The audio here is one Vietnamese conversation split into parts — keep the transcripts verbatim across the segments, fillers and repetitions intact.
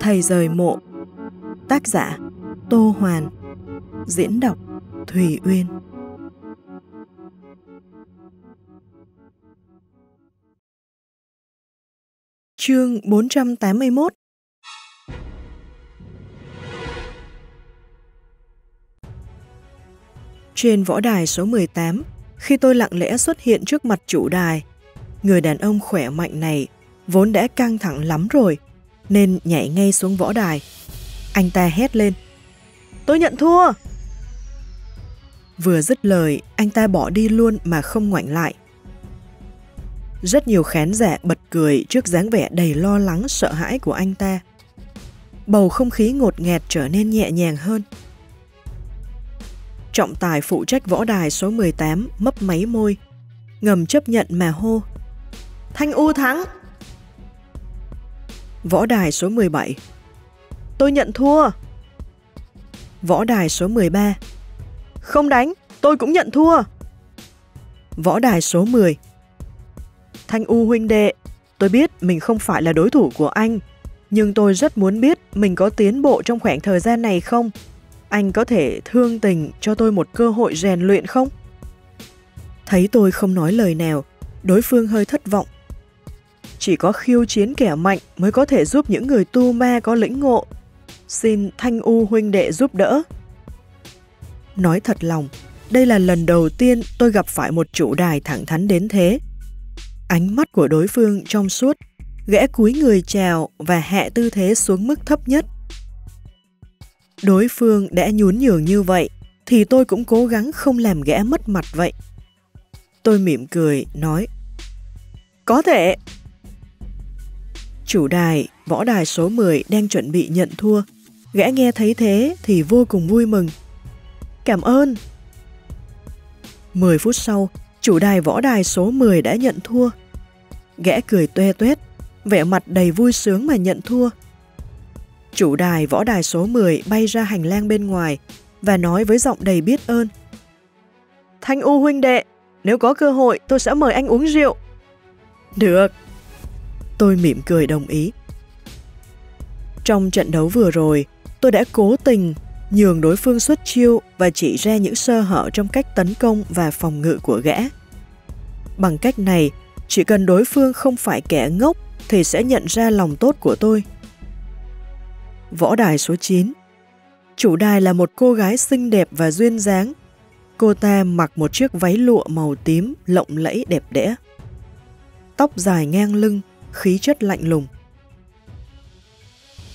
Thầy Dời Mộ. Tác giả Tô Hoàn. Diễn đọc Thùy Uyên. Chương bốn trăm tám mươi mốt. Trên võ đài số mười tám, khi tôi lặng lẽ xuất hiện trước mặt chủ đài, người đàn ông khỏe mạnh này vốn đã căng thẳng lắm rồi, nên nhảy ngay xuống võ đài. Anh ta hét lên: "Tôi nhận thua!" Vừa dứt lời, anh ta bỏ đi luôn mà không ngoảnh lại. Rất nhiều khán giả bật cười trước dáng vẻ đầy lo lắng sợ hãi của anh ta. Bầu không khí ngột ngạt trở nên nhẹ nhàng hơn. Trọng tài phụ trách võ đài số mười tám mấp máy môi, ngầm chấp nhận mà hô: "Thanh U thắng!" Võ đài số mười bảy: "Tôi nhận thua!" Võ đài số mười ba: "Không đánh, tôi cũng nhận thua!" Võ đài số mười: "Thanh U huynh đệ, tôi biết mình không phải là đối thủ của anh, nhưng tôi rất muốn biết mình có tiến bộ trong khoảng thời gian này không. Anh có thể thương tình cho tôi một cơ hội rèn luyện không?" Thấy tôi không nói lời nào, đối phương hơi thất vọng. Chỉ có khiêu chiến kẻ mạnh mới có thể giúp những người tu ma có lĩnh ngộ. Xin Thanh U huynh đệ giúp đỡ. Nói thật lòng, đây là lần đầu tiên tôi gặp phải một chủ đài thẳng thắn đến thế. Ánh mắt của đối phương trong suốt, gã cúi người chào và hạ tư thế xuống mức thấp nhất. Đối phương đã nhún nhường như vậy, thì tôi cũng cố gắng không làm gã mất mặt vậy. Tôi mỉm cười, nói: "Có thể." Chủ đài, võ đài số mười đang chuẩn bị nhận thua. Gã nghe thấy thế thì vô cùng vui mừng: "Cảm ơn." mười phút sau, chủ đài võ đài số mười đã nhận thua. Gã cười toe toét, vẻ mặt đầy vui sướng mà nhận thua. Chủ đài võ đài số mười bay ra hành lang bên ngoài và nói với giọng đầy biết ơn: "Thanh U huynh đệ, nếu có cơ hội tôi sẽ mời anh uống rượu." "Được." Tôi mỉm cười đồng ý. Trong trận đấu vừa rồi, tôi đã cố tình nhường đối phương xuất chiêu và chỉ ra những sơ hở trong cách tấn công và phòng ngự của gã. Bằng cách này, chỉ cần đối phương không phải kẻ ngốc thì sẽ nhận ra lòng tốt của tôi. Võ đài số chín. Chủ đài là một cô gái xinh đẹp và duyên dáng. Cô ta mặc một chiếc váy lụa màu tím lộng lẫy đẹp đẽ, tóc dài ngang lưng, khí chất lạnh lùng.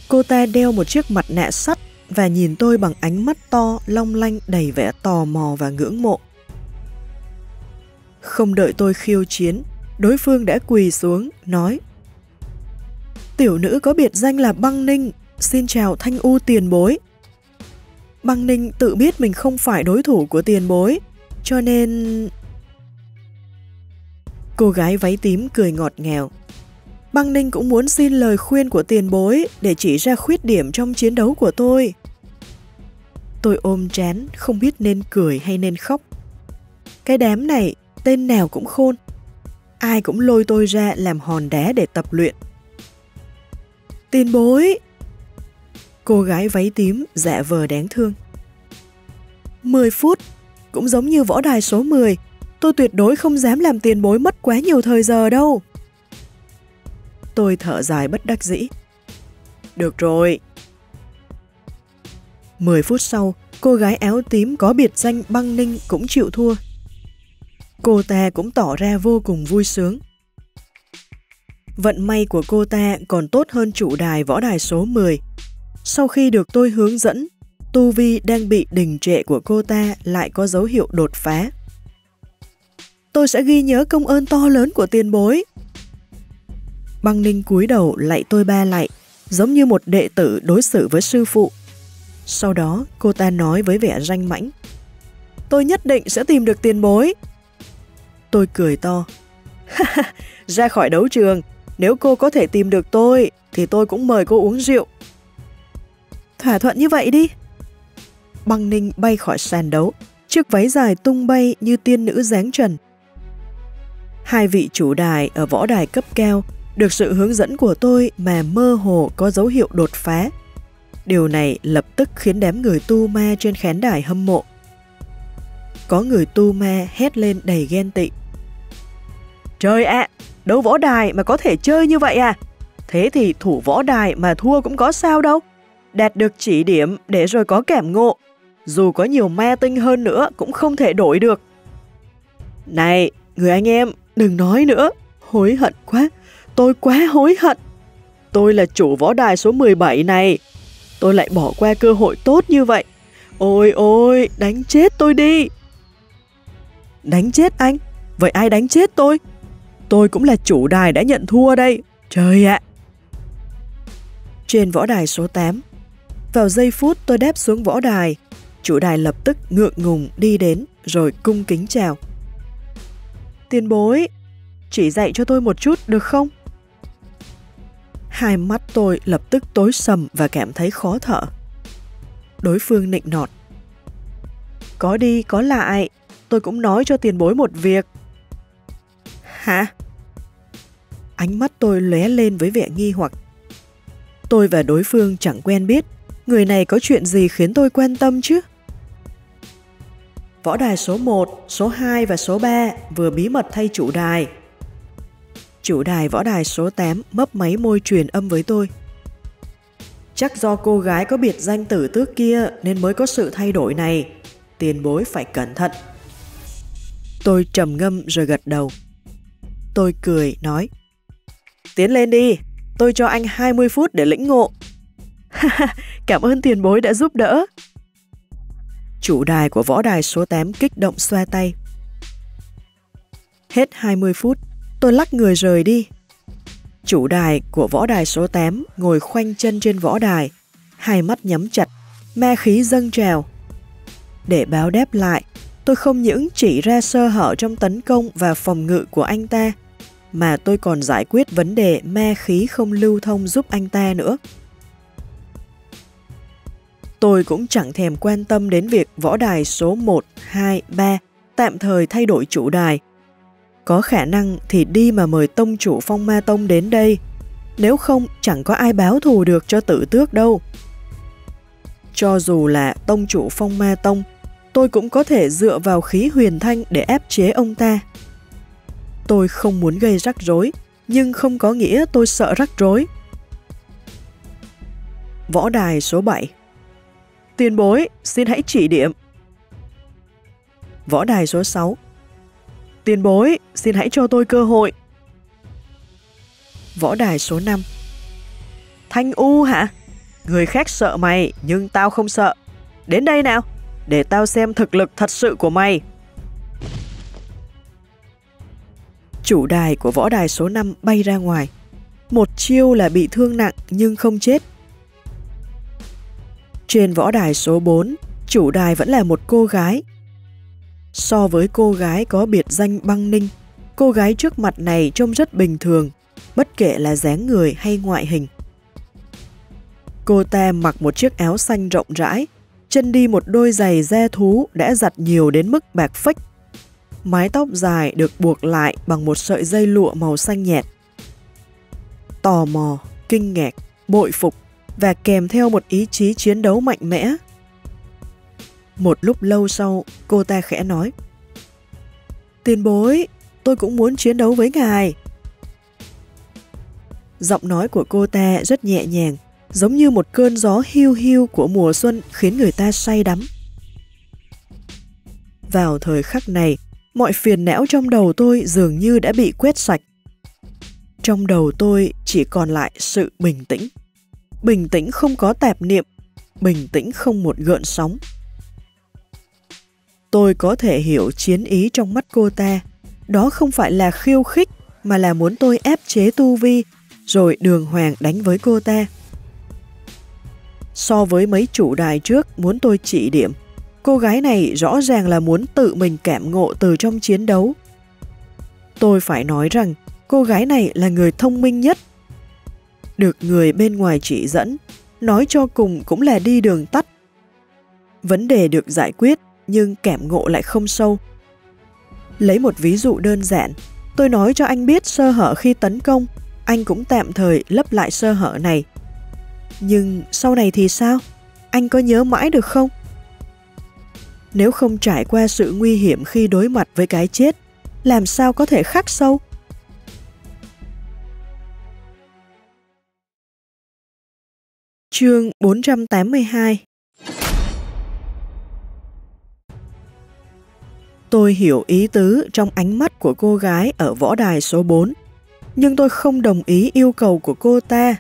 Cô ta đeo một chiếc mặt nạ sắt và nhìn tôi bằng ánh mắt to, long lanh, đầy vẻ tò mò và ngưỡng mộ. Không đợi tôi khiêu chiến, đối phương đã quỳ xuống, nói: "Tiểu nữ có biệt danh là Băng Ninh, xin chào Thanh U tiền bối." Băng Ninh tự biết mình không phải đối thủ của tiền bối, cho nên... Cô gái váy tím cười ngọt ngào: "Băng Ninh cũng muốn xin lời khuyên của tiền bối để chỉ ra khuyết điểm trong chiến đấu của tôi." Tôi ôm trán, không biết nên cười hay nên khóc. Cái đám này, tên nào cũng khôn. Ai cũng lôi tôi ra làm hòn đá để tập luyện. "Tiền bối..." Cô gái váy tím dạ vờ đáng thương: "Mười phút, cũng giống như võ đài số mười, tôi tuyệt đối không dám làm tiền bối mất quá nhiều thời giờ đâu." Tôi thở dài bất đắc dĩ: "Được rồi." Mười phút sau, cô gái áo tím có biệt danh Băng Ninh cũng chịu thua. Cô ta cũng tỏ ra vô cùng vui sướng. Vận may của cô ta còn tốt hơn chủ đài võ đài số mười. Sau khi được tôi hướng dẫn, tu vi đang bị đình trệ của cô ta lại có dấu hiệu đột phá. "Tôi sẽ ghi nhớ công ơn to lớn của tiền bối." Băng Ninh cúi đầu lạy tôi ba lạy, giống như một đệ tử đối xử với sư phụ. Sau đó, cô ta nói với vẻ ranh mãnh: "Tôi nhất định sẽ tìm được tiền bối." Tôi cười to: "Ra khỏi đấu trường, nếu cô có thể tìm được tôi, thì tôi cũng mời cô uống rượu." "Thỏa thuận như vậy đi." Băng Ninh bay khỏi sàn đấu, chiếc váy dài tung bay như tiên nữ giáng trần. Hai vị chủ đài ở võ đài cấp cao được sự hướng dẫn của tôi mà mơ hồ có dấu hiệu đột phá. Điều này lập tức khiến đám người tu ma trên khán đài hâm mộ. Có người tu ma hét lên đầy ghen tị. Trời ạ, à, đấu võ đài mà có thể chơi như vậy à? Thế thì thủ võ đài mà thua cũng có sao đâu. Đạt được chỉ điểm để rồi có cảm ngộ. Dù có nhiều ma tinh hơn nữa cũng không thể đổi được. Này, người anh em, đừng nói nữa. Hối hận quá, tôi quá hối hận. Tôi là chủ võ đài số mười bảy này. Tôi lại bỏ qua cơ hội tốt như vậy. Ôi ôi, đánh chết tôi đi. Đánh chết anh? Vậy ai đánh chết tôi? Tôi cũng là chủ đài đã nhận thua đây. Trời ạ! Trên võ đài số tám, vào giây phút tôi đáp xuống võ đài, chủ đài lập tức ngượng ngùng đi đến rồi cung kính chào. Tiền bối, chỉ dạy cho tôi một chút được không? Hai mắt tôi lập tức tối sầm và cảm thấy khó thở. Đối phương nịnh nọt. Có đi có lại, tôi cũng nói cho tiền bối một việc. Hả? Ánh mắt tôi lóe lên với vẻ nghi hoặc. Tôi và đối phương chẳng quen biết, người này có chuyện gì khiến tôi quan tâm chứ? Võ đài số một, số hai và số ba vừa bí mật thay chủ đài. Chủ đài võ đài số tám mấp máy môi truyền âm với tôi. Chắc do cô gái có biệt danh tử tước kia nên mới có sự thay đổi này. Tiền bối phải cẩn thận. Tôi trầm ngâm rồi gật đầu. Tôi cười nói. Tiến lên đi, tôi cho anh hai mươi phút để lĩnh ngộ. Cảm ơn tiền bối đã giúp đỡ. Chủ đài của võ đài số tám kích động xoa tay. Hết hai mươi phút, tôi lắc người rời đi. Chủ đài của võ đài số tám ngồi khoanh chân trên võ đài, hai mắt nhắm chặt, ma khí dâng trào. Để báo đáp lại, tôi không những chỉ ra sơ hở trong tấn công và phòng ngự của anh ta, mà tôi còn giải quyết vấn đề ma khí không lưu thông giúp anh ta nữa. Tôi cũng chẳng thèm quan tâm đến việc võ đài số một, hai, ba tạm thời thay đổi chủ đài. Có khả năng thì đi mà mời tông chủ Phong Ma Tông đến đây, nếu không chẳng có ai báo thù được cho tử tước đâu. Cho dù là tông chủ Phong Ma Tông, tôi cũng có thể dựa vào khí huyền thanh để áp chế ông ta. Tôi không muốn gây rắc rối, nhưng không có nghĩa tôi sợ rắc rối. Võ đài số bảy. Tiền bối, xin hãy chỉ điểm. Võ đài số sáu. Tiền bối, xin hãy cho tôi cơ hội. Võ đài số năm. Thanh U hả? Người khác sợ mày, nhưng tao không sợ. Đến đây nào, để tao xem thực lực thật sự của mày. Chủ đài của võ đài số năm bay ra ngoài. Một chiêu là bị thương nặng nhưng không chết. Trên võ đài số bốn, chủ đài vẫn là một cô gái. So với cô gái có biệt danh Băng Ninh, cô gái trước mặt này trông rất bình thường, bất kể là dáng người hay ngoại hình. Cô ta mặc một chiếc áo xanh rộng rãi, chân đi một đôi giày da thú đã giặt nhiều đến mức bạc phách. Mái tóc dài được buộc lại bằng một sợi dây lụa màu xanh nhạt. Tò mò, kinh ngạc, bội phục và kèm theo một ý chí chiến đấu mạnh mẽ. Một lúc lâu sau, cô ta khẽ nói. Tiền bối, tôi cũng muốn chiến đấu với ngài. Giọng nói của cô ta rất nhẹ nhàng, giống như một cơn gió hiu hiu của mùa xuân khiến người ta say đắm. Vào thời khắc này, mọi phiền não trong đầu tôi dường như đã bị quét sạch. Trong đầu tôi chỉ còn lại sự bình tĩnh. Bình tĩnh không có tạp niệm, bình tĩnh không một gợn sóng. Tôi có thể hiểu chiến ý trong mắt cô ta. Đó không phải là khiêu khích, mà là muốn tôi ép chế tu vi, rồi đường hoàng đánh với cô ta. So với mấy chủ đài trước muốn tôi chỉ điểm, cô gái này rõ ràng là muốn tự mình cảm ngộ từ trong chiến đấu. Tôi phải nói rằng, cô gái này là người thông minh nhất. Được người bên ngoài chỉ dẫn, nói cho cùng cũng là đi đường tắt. Vấn đề được giải quyết, nhưng cảm ngộ lại không sâu. Lấy một ví dụ đơn giản, tôi nói cho anh biết sơ hở khi tấn công, anh cũng tạm thời lấp lại sơ hở này. Nhưng sau này thì sao? Anh có nhớ mãi được không? Nếu không trải qua sự nguy hiểm khi đối mặt với cái chết, làm sao có thể khắc sâu? Chương bốn trăm tám mươi hai. Tôi hiểu ý tứ trong ánh mắt của cô gái ở võ đài số bốn, nhưng tôi không đồng ý yêu cầu của cô ta.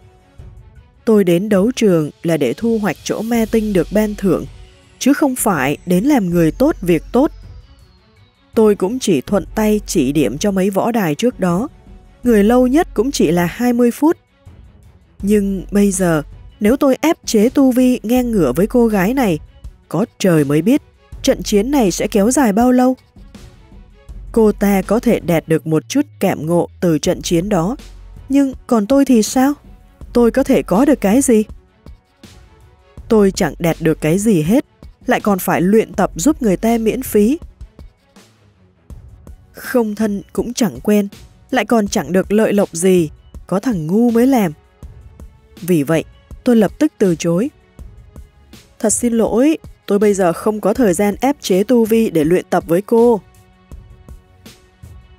Tôi đến đấu trường là để thu hoạch chỗ ma tinh được ban thưởng, chứ không phải đến làm người tốt việc tốt. Tôi cũng chỉ thuận tay chỉ điểm cho mấy võ đài trước đó, người lâu nhất cũng chỉ là hai mươi phút. Nhưng bây giờ, nếu tôi ép chế tu vi ngang ngửa với cô gái này, có trời mới biết trận chiến này sẽ kéo dài bao lâu. Cô ta có thể đạt được một chút cảm ngộ từ trận chiến đó, nhưng còn tôi thì sao? Tôi có thể có được cái gì? Tôi chẳng đạt được cái gì hết, lại còn phải luyện tập giúp người ta miễn phí. Không thân cũng chẳng quen, lại còn chẳng được lợi lộc gì, có thằng ngu mới làm. Vì vậy, tôi lập tức từ chối. Thật xin lỗi, tôi bây giờ không có thời gian ép chế tu vi để luyện tập với cô.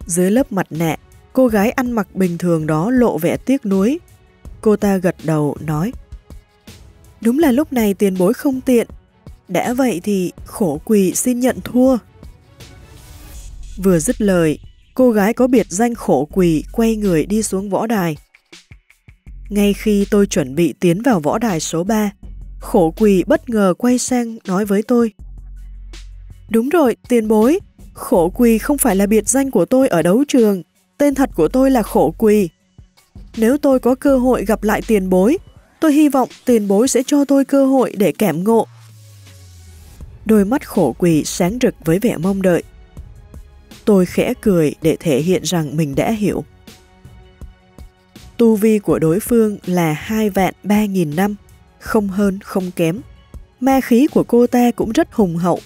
Dưới lớp mặt nạ, cô gái ăn mặc bình thường đó lộ vẻ tiếc nuối. Cô ta gật đầu nói: đúng là lúc này tiền bối không tiện, đã vậy thì Khổ Quỳ xin nhận thua. Vừa dứt lời, cô gái có biệt danh Khổ Quỳ quay người đi xuống võ đài. Ngay khi tôi chuẩn bị tiến vào võ đài số ba, Khổ Quỳ bất ngờ quay sang nói với tôi: đúng rồi, tiền bối, Khổ Quỳ không phải là biệt danh của tôi ở đấu trường, tên thật của tôi là Khổ Quỳ. Nếu tôi có cơ hội gặp lại tiền bối, tôi hy vọng tiền bối sẽ cho tôi cơ hội để cảm ngộ. Đôi mắt Khổ Quỳ sáng rực với vẻ mong đợi. Tôi khẽ cười để thể hiện rằng mình đã hiểu. Tu vi của đối phương là hai vạn ba nghìn năm, không hơn không kém. Ma khí của cô ta cũng rất hùng hậu.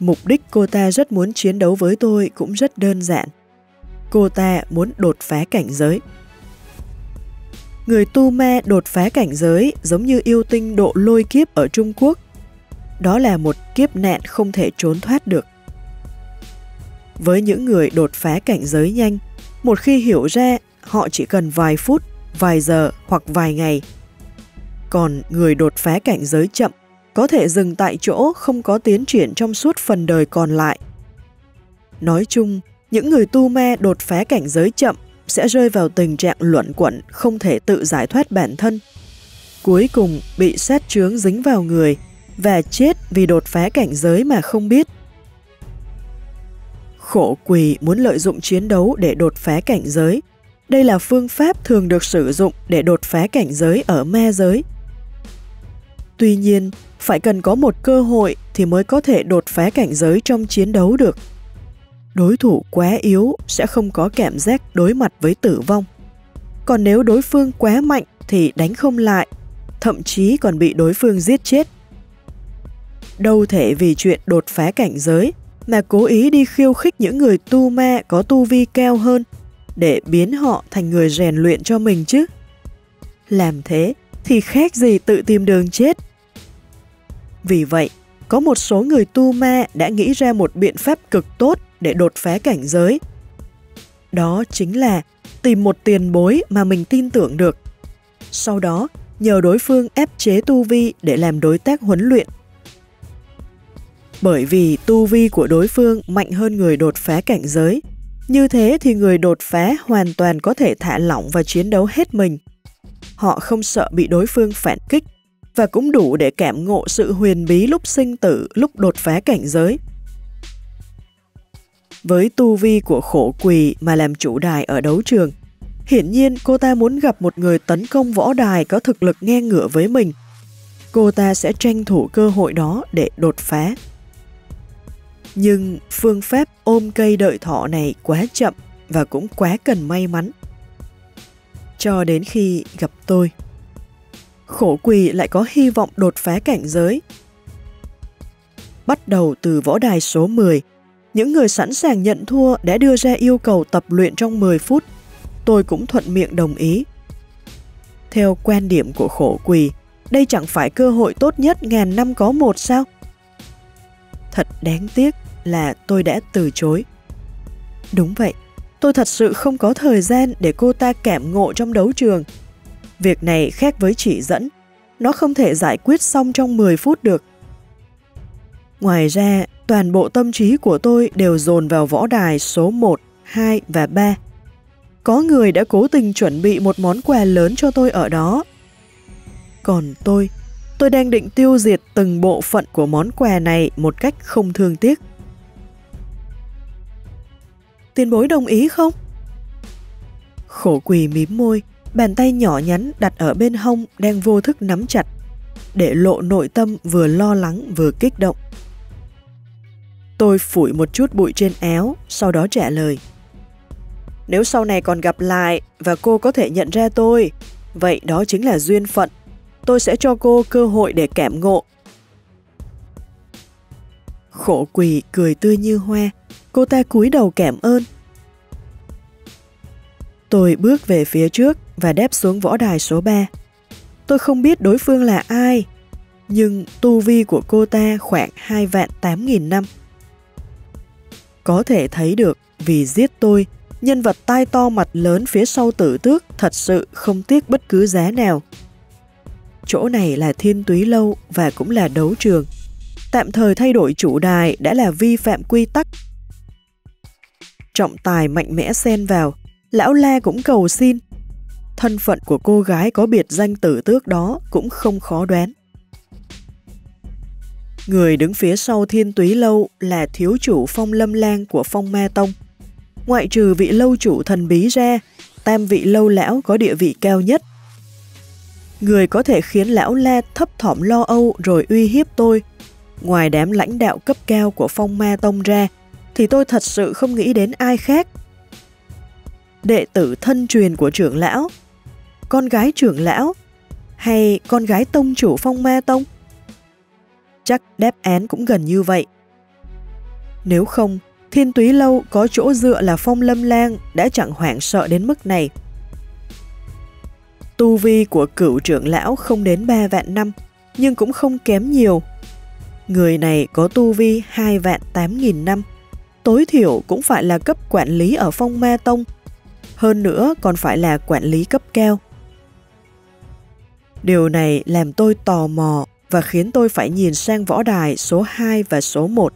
Mục đích cô ta rất muốn chiến đấu với tôi cũng rất đơn giản. Cô ta muốn đột phá cảnh giới. Người tu ma đột phá cảnh giới giống như yêu tinh độ lôi kiếp ở Trung Quốc. Đó là một kiếp nạn không thể trốn thoát được. Với những người đột phá cảnh giới nhanh, một khi hiểu ra, họ chỉ cần vài phút, vài giờ hoặc vài ngày. Còn người đột phá cảnh giới chậm có thể dừng tại chỗ, không có tiến triển trong suốt phần đời còn lại. Nói chung, những người tu ma đột phá cảnh giới chậm sẽ rơi vào tình trạng luẩn quẩn, không thể tự giải thoát bản thân. Cuối cùng bị sát chướng dính vào người và chết vì đột phá cảnh giới mà không biết. Khổ Quỳ muốn lợi dụng chiến đấu để đột phá cảnh giới. Đây là phương pháp thường được sử dụng để đột phá cảnh giới ở ma giới. Tuy nhiên, phải cần có một cơ hội thì mới có thể đột phá cảnh giới trong chiến đấu được. Đối thủ quá yếu sẽ không có cảm giác đối mặt với tử vong. Còn nếu đối phương quá mạnh thì đánh không lại, thậm chí còn bị đối phương giết chết. Đâu thể vì chuyện đột phá cảnh giới mà cố ý đi khiêu khích những người tu ma có tu vi cao hơn để biến họ thành người rèn luyện cho mình chứ. Làm thế thì khác gì tự tìm đường chết. Vì vậy, có một số người tu ma đã nghĩ ra một biện pháp cực tốt để đột phá cảnh giới. Đó chính là tìm một tiền bối mà mình tin tưởng được. Sau đó, nhờ đối phương ép chế tu vi để làm đối tác huấn luyện. Bởi vì tu vi của đối phương mạnh hơn người đột phá cảnh giới, như thế thì người đột phá hoàn toàn có thể thả lỏng và chiến đấu hết mình. Họ không sợ bị đối phương phản kích và cũng đủ để cảm ngộ sự huyền bí lúc sinh tử, lúc đột phá cảnh giới. Với tu vi của Khổ Quỳ mà làm chủ đài ở đấu trường, hiển nhiên cô ta muốn gặp một người tấn công võ đài có thực lực ngang ngửa với mình. Cô ta sẽ tranh thủ cơ hội đó để đột phá. Nhưng phương pháp ôm cây đợi thỏ này quá chậm và cũng quá cần may mắn. Cho đến khi gặp tôi, Khổ Quỳ lại có hy vọng đột phá cảnh giới. Bắt đầu từ võ đài số mười, những người sẵn sàng nhận thua đã đưa ra yêu cầu tập luyện trong mười phút tôi cũng thuận miệng đồng ý. Theo quan điểm của Khổ Quỳ, đây chẳng phải cơ hội tốt nhất ngàn năm có một sao? Thật đáng tiếc là tôi đã từ chối. Đúng vậy, tôi thật sự không có thời gian để cô ta cảm ngộ trong đấu trường. Việc này khác với chỉ dẫn, nó không thể giải quyết xong trong mười phút được. Ngoài ra, toàn bộ tâm trí của tôi đều dồn vào võ đài số một, hai và ba. Có người đã cố tình chuẩn bị một món quà lớn cho tôi ở đó. Còn tôi, tôi đang định tiêu diệt từng bộ phận của món quà này một cách không thương tiếc. Tiền bối đồng ý không? Khổ Quỳ mím môi, bàn tay nhỏ nhắn đặt ở bên hông đang vô thức nắm chặt, để lộ nội tâm vừa lo lắng vừa kích động. Tôi phủi một chút bụi trên áo, sau đó trả lời. Nếu sau này còn gặp lại và cô có thể nhận ra tôi, vậy đó chính là duyên phận. Tôi sẽ cho cô cơ hội để cảm ngộ. Khổ Quỳ cười tươi như hoa, cô ta cúi đầu cảm ơn. Tôi bước về phía trước và đáp xuống võ đài số ba. Tôi không biết đối phương là ai, nhưng tu vi của cô ta khoảng hai vạn tám nghìn năm. Có thể thấy được vì giết tôi, nhân vật tai to mặt lớn phía sau tử tước thật sự không tiếc bất cứ giá nào. Chỗ này là Thiên Túy Lâu và cũng là đấu trường. Tạm thời thay đổi chủ đài đã là vi phạm quy tắc. Trọng tài mạnh mẽ xen vào, lão la cũng cầu xin. Thân phận của cô gái có biệt danh tử tước đó cũng không khó đoán. Người đứng phía sau Thiên Túy Lâu là thiếu chủ Phong Lâm Lang của Phong Ma Tông. Ngoại trừ vị lâu chủ thần bí ra, tam vị lâu lão có địa vị cao nhất. Người có thể khiến lão la thấp thỏm lo âu rồi uy hiếp tôi, ngoài đám lãnh đạo cấp cao của Phong Ma Tông ra, thì tôi thật sự không nghĩ đến ai khác. Đệ tử thân truyền của trưởng lão, con gái trưởng lão, hay con gái tông chủ Phong Ma Tông? Chắc đáp án cũng gần như vậy. Nếu không, Thiên Túy Lâu có chỗ dựa là Phong Lâm Lang đã chẳng hoảng sợ đến mức này. Tu vi của cựu trưởng lão không đến ba vạn năm, nhưng cũng không kém nhiều. Người này có tu vi hai vạn tám nghìn năm, tối thiểu cũng phải là cấp quản lý ở Phong Ma Tông, hơn nữa còn phải là quản lý cấp cao. Điều này làm tôi tò mò và khiến tôi phải nhìn sang võ đài số hai và số một.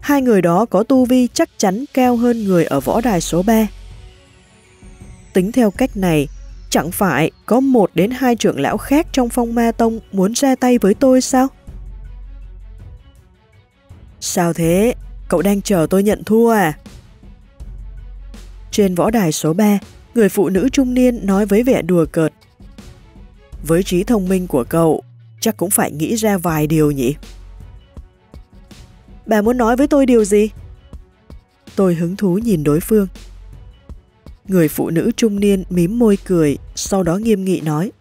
Hai người đó có tu vi chắc chắn cao hơn người ở võ đài số ba. Tính theo cách này, chẳng phải có một đến hai trưởng lão khác trong Phong Ma Tông muốn ra tay với tôi sao? Sao thế? Cậu đang chờ tôi nhận thua à? Trên võ đài số ba, người phụ nữ trung niên nói với vẻ đùa cợt. Với trí thông minh của cậu, chắc cũng phải nghĩ ra vài điều nhỉ? Bà muốn nói với tôi điều gì? Tôi hứng thú nhìn đối phương. Người phụ nữ trung niên mím môi cười, sau đó nghiêm nghị nói.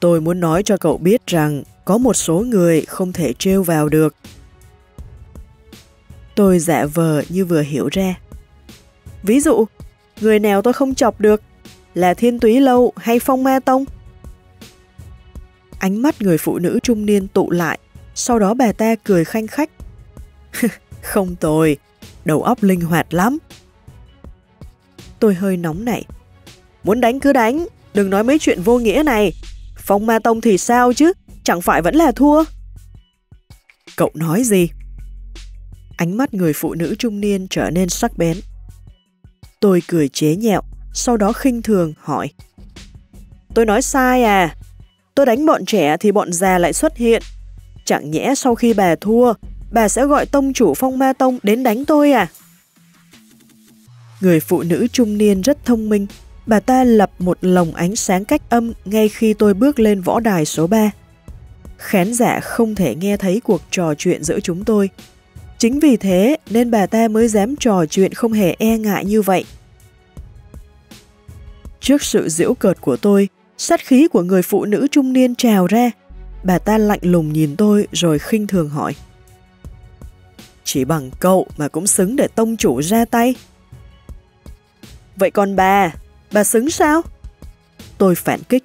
Tôi muốn nói cho cậu biết rằng có một số người không thể trêu vào được. Tôi giả vờ như vừa hiểu ra. Ví dụ, người nào tôi không chọc được là Thiên Túy Lâu hay Phong Ma Tông? Ánh mắt người phụ nữ trung niên tụ lại, sau đó bà ta cười khanh khách. Không tồi, đầu óc linh hoạt lắm. Tôi hơi nóng nảy. Muốn đánh cứ đánh, đừng nói mấy chuyện vô nghĩa này. Phong Ma Tông thì sao chứ, chẳng phải vẫn là thua? Cậu nói gì? Ánh mắt người phụ nữ trung niên trở nên sắc bén. Tôi cười chế nhạo, sau đó khinh thường hỏi. Tôi nói sai à? Tôi đánh bọn trẻ thì bọn già lại xuất hiện. Chẳng nhẽ sau khi bà thua, bà sẽ gọi tông chủ Phong Ma Tông đến đánh tôi à? Người phụ nữ trung niên rất thông minh, bà ta lập một lồng ánh sáng cách âm ngay khi tôi bước lên võ đài số ba. Khán giả không thể nghe thấy cuộc trò chuyện giữa chúng tôi. Chính vì thế nên bà ta mới dám trò chuyện không hề e ngại như vậy. Trước sự giễu cợt của tôi, sát khí của người phụ nữ trung niên trào ra. Bà ta lạnh lùng nhìn tôi rồi khinh thường hỏi. Chỉ bằng cậu mà cũng xứng để tông chủ ra tay? Vậy còn bà, Bà xứng sao? Tôi phản kích.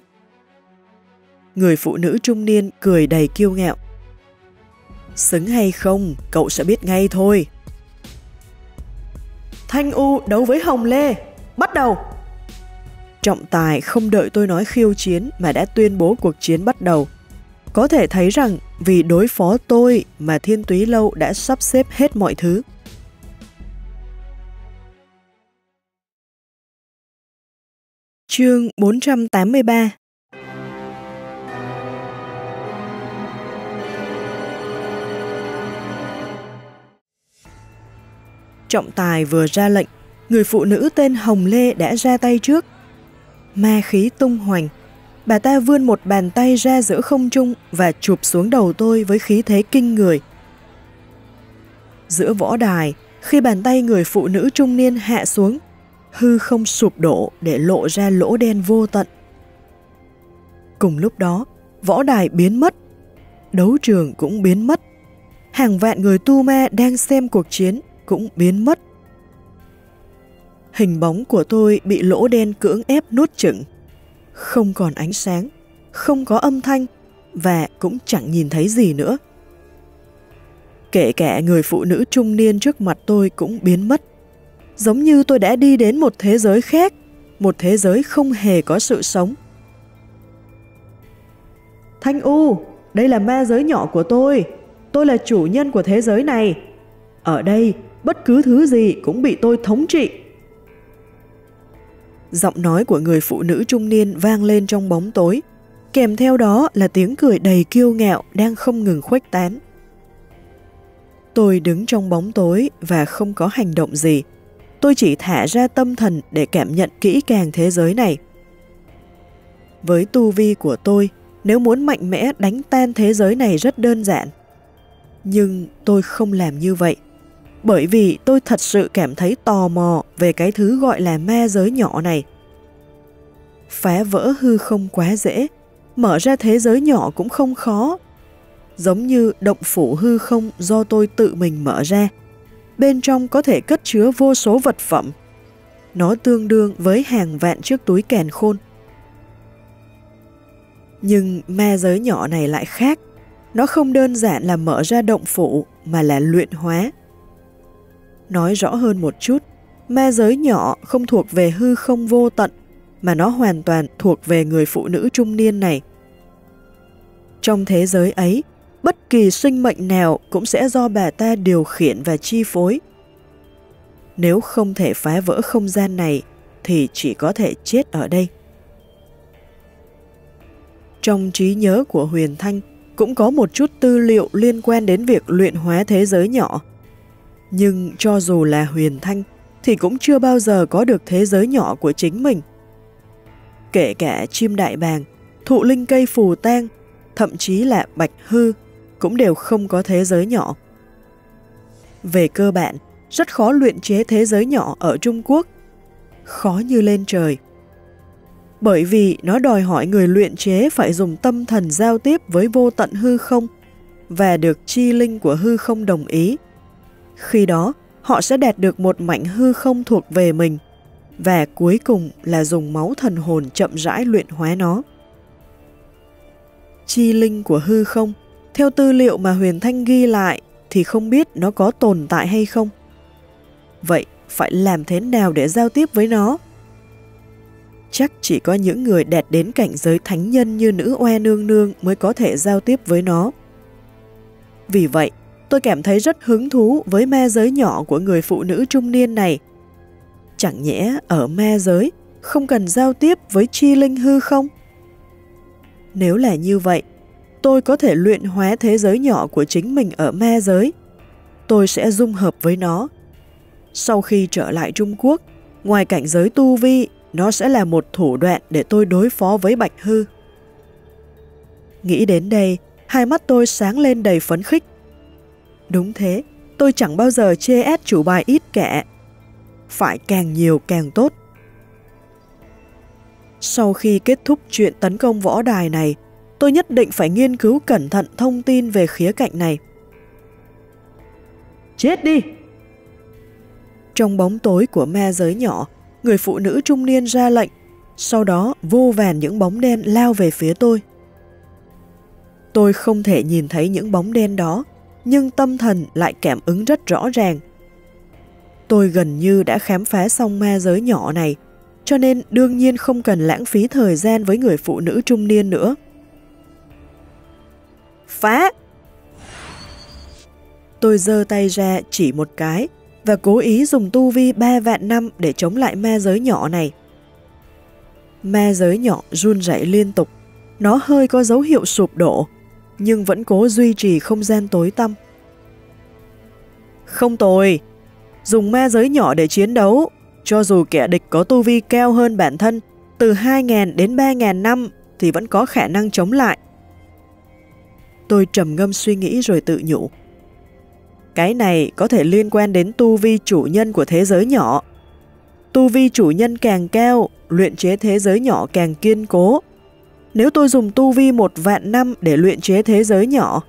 Người phụ nữ trung niên cười đầy kiêu ngạo. Xứng hay không, cậu sẽ biết ngay thôi. Thanh U đấu với Hồng Lê, bắt đầu. Trọng tài không đợi tôi nói khiêu chiến mà đã tuyên bố cuộc chiến bắt đầu. Có thể thấy rằng vì đối phó tôi mà Thiên Túy Lâu đã sắp xếp hết mọi thứ. Chương bốn trăm tám mươi ba. Trọng tài vừa ra lệnh, người phụ nữ tên Hồng Lê đã ra tay trước. Ma khí tung hoành, bà ta vươn một bàn tay ra giữa không trung và chụp xuống đầu tôi với khí thế kinh người. Giữa võ đài, khi bàn tay người phụ nữ trung niên hạ xuống, hư không sụp đổ để lộ ra lỗ đen vô tận. Cùng lúc đó, võ đài biến mất, đấu trường cũng biến mất, hàng vạn người tu ma đang xem cuộc chiến cũng biến mất. Hình bóng của tôi bị lỗ đen cưỡng ép nuốt chửng. Không còn ánh sáng, không có âm thanh và cũng chẳng nhìn thấy gì nữa. Kể cả người phụ nữ trung niên trước mặt tôi cũng biến mất. Giống như tôi đã đi đến một thế giới khác, một thế giới không hề có sự sống. Thanh U, đây là ma giới nhỏ của tôi. Tôi là chủ nhân của thế giới này. Ở đây, bất cứ thứ gì cũng bị tôi thống trị. Giọng nói của người phụ nữ trung niên vang lên trong bóng tối, kèm theo đó là tiếng cười đầy kiêu ngạo đang không ngừng khuếch tán. Tôi đứng trong bóng tối và không có hành động gì. Tôi chỉ thả ra tâm thần để cảm nhận kỹ càng thế giới này. Với tu vi của tôi, nếu muốn mạnh mẽ đánh tan thế giới này rất đơn giản. Nhưng tôi không làm như vậy, bởi vì tôi thật sự cảm thấy tò mò về cái thứ gọi là ma giới nhỏ này. Phá vỡ hư không quá dễ, mở ra thế giới nhỏ cũng không khó. Giống như động phủ hư không do tôi tự mình mở ra, bên trong có thể cất chứa vô số vật phẩm. Nó tương đương với hàng vạn chiếc túi càn khôn. Nhưng ma giới nhỏ này lại khác. Nó không đơn giản là mở ra động phủ mà là luyện hóa. Nói rõ hơn một chút, ma giới nhỏ không thuộc về hư không vô tận, mà nó hoàn toàn thuộc về người phụ nữ trung niên này. Trong thế giới ấy, bất kỳ sinh mệnh nào cũng sẽ do bà ta điều khiển và chi phối. Nếu không thể phá vỡ không gian này, thì chỉ có thể chết ở đây. Trong trí nhớ của Huyền Thanh cũng có một chút tư liệu liên quan đến việc luyện hóa thế giới nhỏ. Nhưng cho dù là Huyền Thanh thì cũng chưa bao giờ có được thế giới nhỏ của chính mình. Kể cả chim đại bàng, thụ linh cây phù tang, thậm chí là bạch hư cũng đều không có thế giới nhỏ. Về cơ bản, rất khó luyện chế thế giới nhỏ ở Trung Quốc, khó như lên trời. Bởi vì nó đòi hỏi người luyện chế phải dùng tâm thần giao tiếp với vô tận hư không và được chi linh của hư không đồng ý. Khi đó, họ sẽ đạt được một mảnh hư không thuộc về mình và cuối cùng là dùng máu thần hồn chậm rãi luyện hóa nó. Chi linh của hư không, theo tư liệu mà Huyền Thanh ghi lại thì không biết nó có tồn tại hay không. Vậy phải làm thế nào để giao tiếp với nó? Chắc chỉ có những người đạt đến cảnh giới thánh nhân như nữ oa nương nương mới có thể giao tiếp với nó. Vì vậy, tôi cảm thấy rất hứng thú với ma giới nhỏ của người phụ nữ trung niên này. Chẳng nhẽ ở ma giới không cần giao tiếp với chi linh hư không? Nếu là như vậy, tôi có thể luyện hóa thế giới nhỏ của chính mình ở ma giới. Tôi sẽ dung hợp với nó. Sau khi trở lại Trung Quốc, ngoài cảnh giới tu vi, nó sẽ là một thủ đoạn để tôi đối phó với bạch hư. Nghĩ đến đây, hai mắt tôi sáng lên đầy phấn khích. Đúng thế, tôi chẳng bao giờ chê ét chủ bài ít kẻ. Phải càng nhiều càng tốt. Sau khi kết thúc chuyện tấn công võ đài này, tôi nhất định phải nghiên cứu cẩn thận thông tin về khía cạnh này. Chết đi! Trong bóng tối của ma giới nhỏ, người phụ nữ trung niên ra lệnh Sau đó vô vàn những bóng đen lao về phía tôi. Tôi không thể nhìn thấy những bóng đen đó, nhưng tâm thần lại cảm ứng rất rõ ràng. Tôi gần như đã khám phá xong ma giới nhỏ này, cho nên đương nhiên không cần lãng phí thời gian với người phụ nữ trung niên nữa. Phá! Tôi giơ tay ra chỉ một cái và cố ý dùng tu vi ba vạn năm để chống lại ma giới nhỏ này. Ma giới nhỏ run rẩy liên tục, nó hơi có dấu hiệu sụp đổ, nhưng vẫn cố duy trì không gian tối tăm. Không tồi! Dùng ma giới nhỏ để chiến đấu, cho dù kẻ địch có tu vi cao hơn bản thân, từ hai nghìn đến ba nghìn năm thì vẫn có khả năng chống lại. Tôi trầm ngâm suy nghĩ rồi tự nhủ. Cái này có thể liên quan đến tu vi chủ nhân của thế giới nhỏ. Tu vi chủ nhân càng cao, luyện chế thế giới nhỏ càng kiên cố. Nếu tôi dùng tu vi một vạn năm để luyện chế thế giới nhỏ,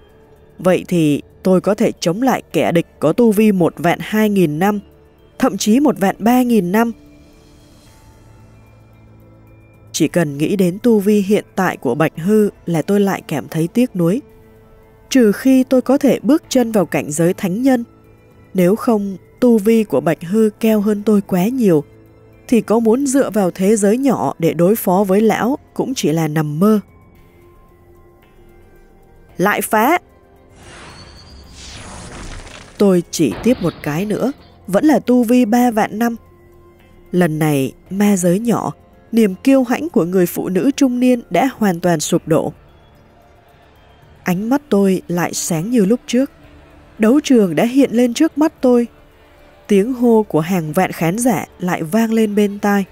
vậy thì tôi có thể chống lại kẻ địch có tu vi một vạn hai nghìn năm, thậm chí một vạn ba nghìn năm. Chỉ cần nghĩ đến tu vi hiện tại của Bạch Hư là tôi lại cảm thấy tiếc nuối. Trừ khi tôi có thể bước chân vào cảnh giới thánh nhân, nếu không tu vi của Bạch Hư cao hơn tôi quá nhiều, thì có muốn dựa vào thế giới nhỏ để đối phó với lão cũng chỉ là nằm mơ. Lại phá! Tôi chỉ tiếp một cái nữa, vẫn là tu vi ba vạn năm. Lần này, ma giới nhỏ, niềm kiêu hãnh của người phụ nữ trung niên đã hoàn toàn sụp đổ. Ánh mắt tôi lại sáng như lúc trước. Đấu trường đã hiện lên trước mắt tôi. Tiếng hô của hàng vạn khán giả lại vang lên bên tai.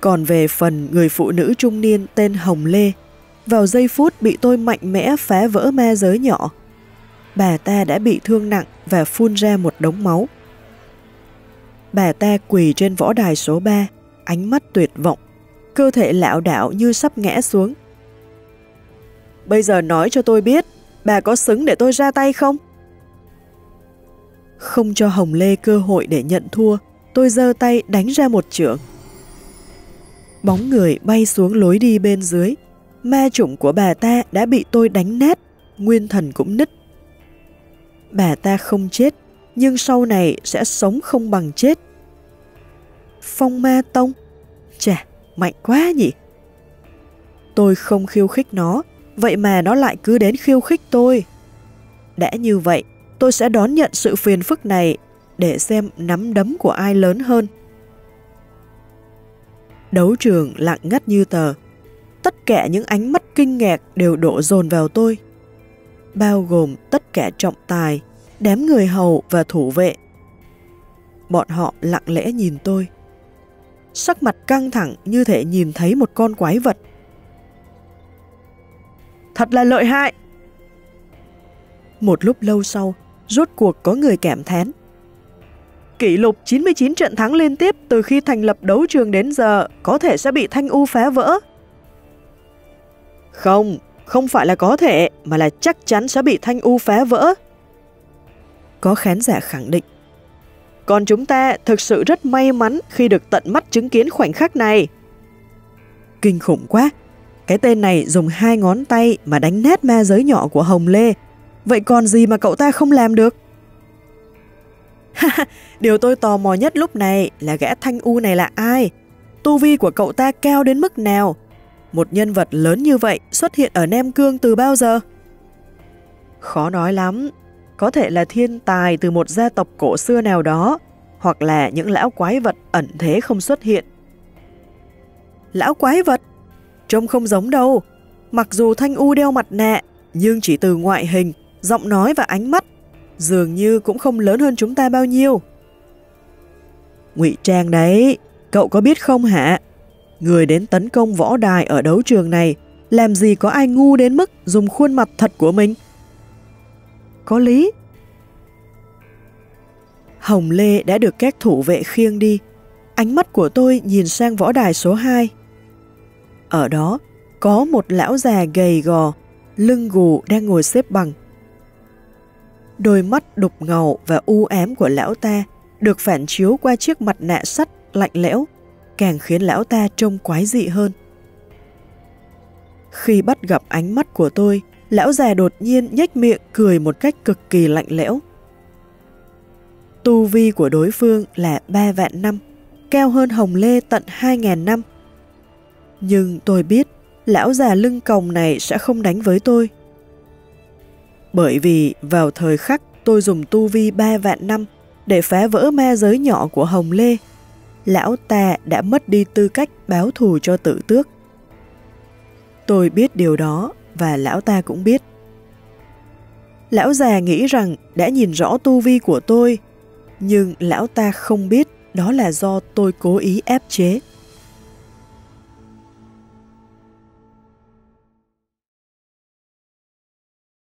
Còn về phần người phụ nữ trung niên tên Hồng Lê, vào giây phút bị tôi mạnh mẽ phá vỡ ma giới nhỏ, bà ta đã bị thương nặng và phun ra một đống máu. Bà ta quỳ trên võ đài số ba, ánh mắt tuyệt vọng, cơ thể lảo đảo như sắp ngã xuống. Bây giờ nói cho tôi biết, bà có xứng để tôi ra tay không? Không cho Hồng Lê cơ hội để nhận thua, tôi giơ tay đánh ra một chưởng. Bóng người bay xuống lối đi bên dưới, ma chủng của bà ta đã bị tôi đánh nát, nguyên thần cũng nứt. Bà ta không chết, nhưng sau này sẽ sống không bằng chết. Phong Ma Tông, chà, mạnh quá nhỉ. Tôi không khiêu khích nó, vậy mà nó lại cứ đến khiêu khích tôi. Đã như vậy, tôi sẽ đón nhận sự phiền phức này để xem nắm đấm của ai lớn hơn. Đấu trường lặng ngắt như tờ. Tất cả những ánh mắt kinh ngạc đều đổ dồn vào tôi, bao gồm tất cả trọng tài, đám người hầu và thủ vệ. Bọn họ lặng lẽ nhìn tôi, sắc mặt căng thẳng như thể nhìn thấy một con quái vật. Thật là lợi hại! Một lúc lâu sau, rốt cuộc có người cảm thán. Kỷ lục chín mươi chín trận thắng liên tiếp từ khi thành lập đấu trường đến giờ có thể sẽ bị Thanh U phá vỡ. Không, không phải là có thể, mà là chắc chắn sẽ bị Thanh U phá vỡ. Có khán giả khẳng định. Còn chúng ta thực sự rất may mắn khi được tận mắt chứng kiến khoảnh khắc này. Kinh khủng quá! Cái tên này dùng hai ngón tay mà đánh nát ma giới nhỏ của Hồng Lê. Vậy còn gì mà cậu ta không làm được? Điều tôi tò mò nhất lúc này là gã Thanh U này là ai? Tu vi của cậu ta cao đến mức nào? Một nhân vật lớn như vậy xuất hiện ở Nam Cương từ bao giờ? Khó nói lắm. Có thể là thiên tài từ một gia tộc cổ xưa nào đó, hoặc là những lão quái vật ẩn thế không xuất hiện. Lão quái vật? Trông không giống đâu. Mặc dù Thanh U đeo mặt nạ, nhưng chỉ từ ngoại hình, giọng nói và ánh mắt, dường như cũng không lớn hơn chúng ta bao nhiêu. Ngụy trang đấy, cậu có biết không hả? Người đến tấn công võ đài ở đấu trường này, làm gì có ai ngu đến mức dùng khuôn mặt thật của mình? Có lý. Hồng Lê đã được các thủ vệ khiêng đi. Ánh mắt của tôi nhìn sang võ đài số hai. Ở đó, có một lão già gầy gò, lưng gù đang ngồi xếp bằng. Đôi mắt đục ngầu và u ám của lão ta được phản chiếu qua chiếc mặt nạ sắt lạnh lẽo, càng khiến lão ta trông quái dị hơn. Khi bắt gặp ánh mắt của tôi, lão già đột nhiên nhếch miệng cười một cách cực kỳ lạnh lẽo. Tu vi của đối phương là ba vạn năm, cao hơn Hồng Lê tận hai ngàn năm. Nhưng tôi biết lão già lưng còng này sẽ không đánh với tôi. Bởi vì vào thời khắc tôi dùng tu vi ba vạn năm để phá vỡ ma giới nhỏ của Hồng Lê, lão ta đã mất đi tư cách báo thù cho tử tước. Tôi biết điều đó và lão ta cũng biết. Lão già nghĩ rằng đã nhìn rõ tu vi của tôi, nhưng lão ta không biết đó là do tôi cố ý ép chế.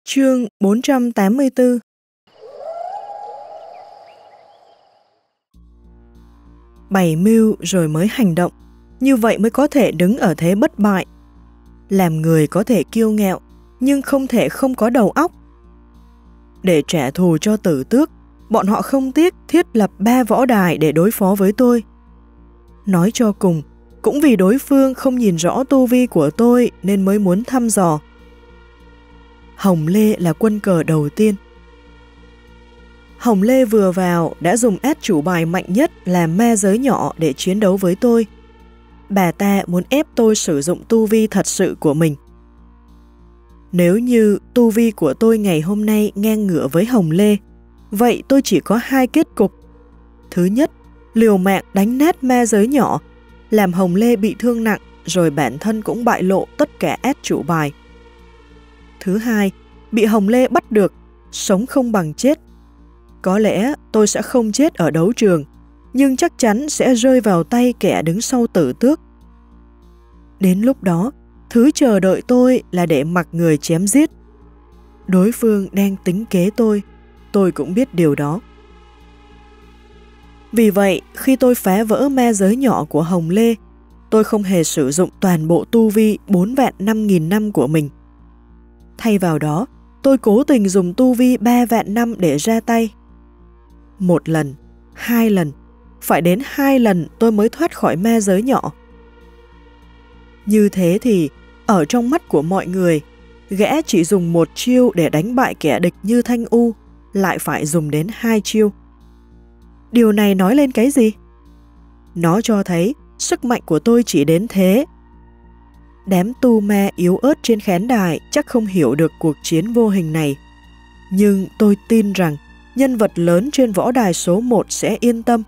Chương bốn trăm tám mươi tư. Bày mưu rồi mới hành động, như vậy mới có thể đứng ở thế bất bại. Làm người có thể kiêu ngạo, nhưng không thể không có đầu óc. Để trả thù cho tử tước, bọn họ không tiếc thiết lập ba võ đài để đối phó với tôi. Nói cho cùng, cũng vì đối phương không nhìn rõ tu vi của tôi nên mới muốn thăm dò. Hồng Lê là quân cờ đầu tiên. Hồng Lê vừa vào đã dùng át chủ bài mạnh nhất là ma giới nhỏ để chiến đấu với tôi. Bà ta muốn ép tôi sử dụng tu vi thật sự của mình. Nếu như tu vi của tôi ngày hôm nay ngang ngửa với Hồng Lê, vậy tôi chỉ có hai kết cục. Thứ nhất, liều mạng đánh nát ma giới nhỏ, làm Hồng Lê bị thương nặng rồi bản thân cũng bại lộ tất cả át chủ bài. Thứ hai, bị Hồng Lê bắt được, sống không bằng chết. Có lẽ tôi sẽ không chết ở đấu trường, nhưng chắc chắn sẽ rơi vào tay kẻ đứng sau tử tước. Đến lúc đó, thứ chờ đợi tôi là để mặc người chém giết. Đối phương đang tính kế tôi, tôi cũng biết điều đó. Vì vậy, khi tôi phá vỡ ma giới nhỏ của Hồng Lê, tôi không hề sử dụng toàn bộ tu vi bốn vạn năm nghìn năm của mình. Thay vào đó, tôi cố tình dùng tu vi ba vạn năm để ra tay. Một lần, hai lần, phải đến hai lần tôi mới thoát khỏi ma giới nhỏ. Như thế thì, ở trong mắt của mọi người, gã chỉ dùng một chiêu để đánh bại kẻ địch như Thanh U, lại phải dùng đến hai chiêu. Điều này nói lên cái gì? Nó cho thấy sức mạnh của tôi chỉ đến thế. Đám tu ma yếu ớt trên khán đài chắc không hiểu được cuộc chiến vô hình này. Nhưng tôi tin rằng nhân vật lớn trên võ đài số một sẽ yên tâm.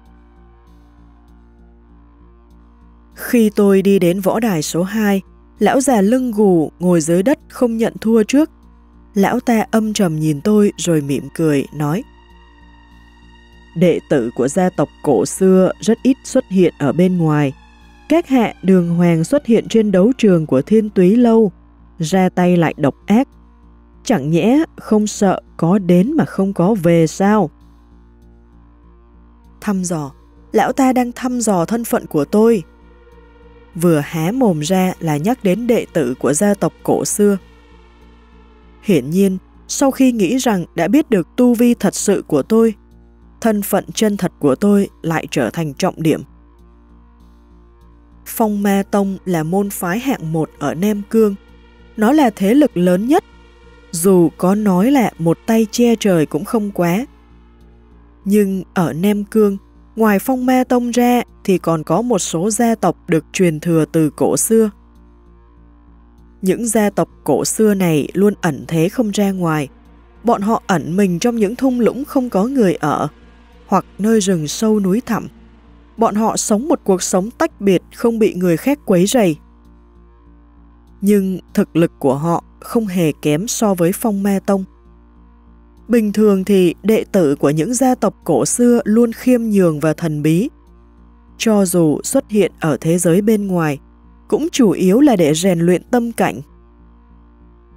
Khi tôi đi đến võ đài số hai, lão già lưng gù ngồi dưới đất không nhận thua trước. Lão ta âm trầm nhìn tôi rồi mỉm cười, nói: Đệ tử của gia tộc cổ xưa rất ít xuất hiện ở bên ngoài. Các hạ đường hoàng xuất hiện trên đấu trường của Thiên Túy Lâu, ra tay lại độc ác. Chẳng nhẽ không sợ có đến mà không có về sao? Thăm dò, lão ta đang thăm dò thân phận của tôi. Vừa há mồm ra là nhắc đến đệ tử của gia tộc cổ xưa. Hiển nhiên, sau khi nghĩ rằng đã biết được tu vi thật sự của tôi, thân phận chân thật của tôi lại trở thành trọng điểm. Phong Ma Tông là môn phái hạng một ở Nam Cương. Nó là thế lực lớn nhất, dù có nói là một tay che trời cũng không quá. Nhưng ở Nam Cương, ngoài Phong Ma Tông ra thì còn có một số gia tộc được truyền thừa từ cổ xưa. Những gia tộc cổ xưa này luôn ẩn thế không ra ngoài. Bọn họ ẩn mình trong những thung lũng không có người ở, hoặc nơi rừng sâu núi thẳm. Bọn họ sống một cuộc sống tách biệt, không bị người khác quấy rầy. Nhưng thực lực của họ không hề kém so với Phong Ma Tông. Bình thường thì đệ tử của những gia tộc cổ xưa luôn khiêm nhường và thần bí. Cho dù xuất hiện ở thế giới bên ngoài, cũng chủ yếu là để rèn luyện tâm cảnh.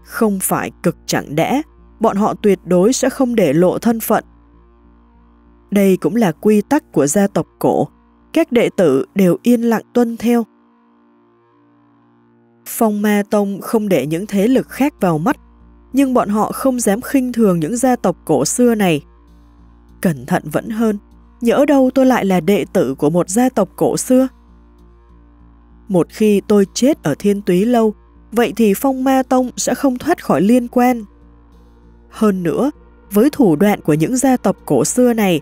Không phải cực chẳng đã, bọn họ tuyệt đối sẽ không để lộ thân phận. Đây cũng là quy tắc của gia tộc cổ. Các đệ tử đều yên lặng tuân theo. Phong Ma Tông không để những thế lực khác vào mắt, nhưng bọn họ không dám khinh thường những gia tộc cổ xưa này. Cẩn thận vẫn hơn, nhỡ đâu tôi lại là đệ tử của một gia tộc cổ xưa. Một khi tôi chết ở Thiên Túy Lâu, vậy thì Phong Ma Tông sẽ không thoát khỏi liên quan. Hơn nữa, với thủ đoạn của những gia tộc cổ xưa này,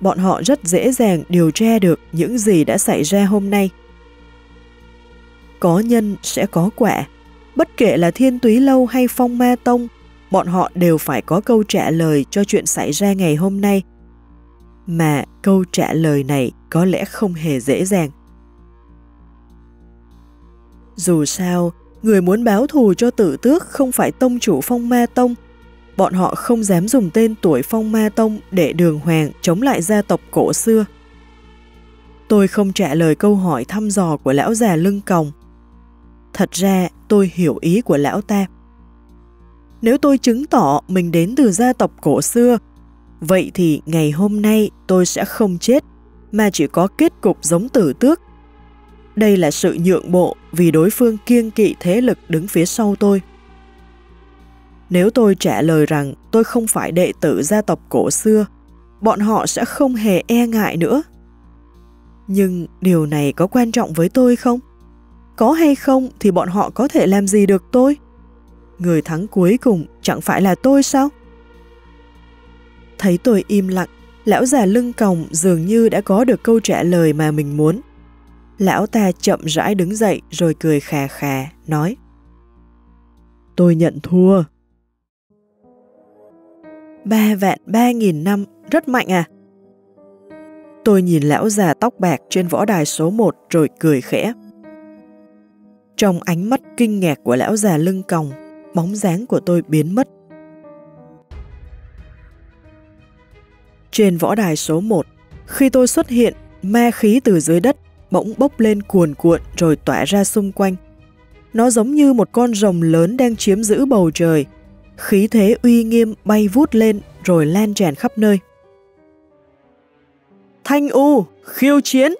bọn họ rất dễ dàng điều tra được những gì đã xảy ra hôm nay. Có nhân sẽ có quả. Bất kể là Thiên Túy Lâu hay Phong Ma Tông, bọn họ đều phải có câu trả lời cho chuyện xảy ra ngày hôm nay. Mà câu trả lời này có lẽ không hề dễ dàng. Dù sao, người muốn báo thù cho Tử Tước không phải tông chủ Phong Ma Tông. Bọn họ không dám dùng tên tuổi Phong Ma Tông để đường hoàng chống lại gia tộc cổ xưa. Tôi không trả lời câu hỏi thăm dò của lão già lưng còng. Thật ra tôi hiểu ý của lão ta. Nếu tôi chứng tỏ mình đến từ gia tộc cổ xưa, vậy thì ngày hôm nay tôi sẽ không chết, mà chỉ có kết cục giống Tử Tước. Đây là sự nhượng bộ vì đối phương kiêng kỵ thế lực đứng phía sau tôi. Nếu tôi trả lời rằng tôi không phải đệ tử gia tộc cổ xưa, bọn họ sẽ không hề e ngại nữa. Nhưng điều này có quan trọng với tôi không? Có hay không thì bọn họ có thể làm gì được tôi? Người thắng cuối cùng chẳng phải là tôi sao? Thấy tôi im lặng, lão già lưng còng dường như đã có được câu trả lời mà mình muốn. Lão ta chậm rãi đứng dậy rồi cười khà khà, nói: Tôi nhận thua. Ba vạn ba nghìn năm, rất mạnh à? Tôi nhìn lão già tóc bạc trên võ đài số một rồi cười khẽ. Trong ánh mắt kinh ngạc của lão già lưng còng, bóng dáng của tôi biến mất. Trên võ đài số một, khi tôi xuất hiện, ma khí từ dưới đất bỗng bốc lên cuồn cuộn rồi tỏa ra xung quanh. Nó giống như một con rồng lớn đang chiếm giữ bầu trời. Khí thế uy nghiêm bay vút lên rồi lan tràn khắp nơi. Thanh U, khiêu chiến!